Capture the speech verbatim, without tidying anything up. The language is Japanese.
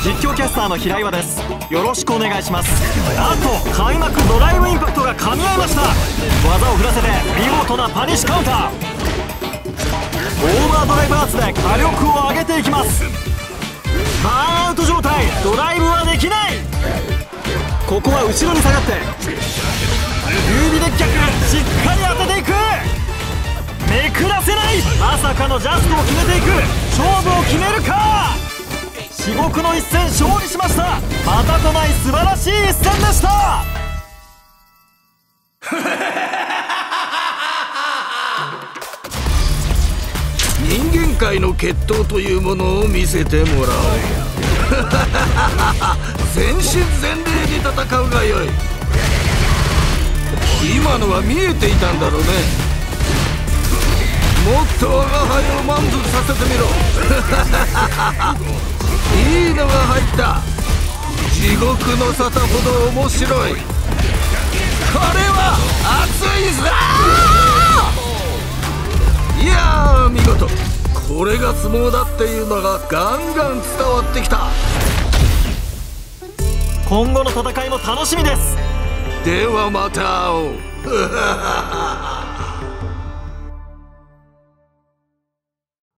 実況キャスターの平岩です。よろしくお願いします。なんと開幕ドライブインパクトが噛み合いました。技を振らせて見事なパニッシュカウンター、オーバードライブアーツで火力を上げていきます。バーンアウト状態、ドライブはできない。ここは後ろに下がって指で逆、しっかり当てていく。めくらせない。まさかのジャストを決めていく。勝負を決めるか。至極の一戦勝利しました。またとない素晴らしい一戦でした。人間界の決闘というものを見せてもらおう。全身全霊で戦うがよい。今のは見えていたんだろうね。もっと我が輩を満足させてみろ。いいのが入った。地獄の沙汰ほど面白い。これは熱いぞ。いやー、見事。これが相撲だっていうのがガンガン伝わってきた。今後の戦いも楽しみです。ではまた会おう。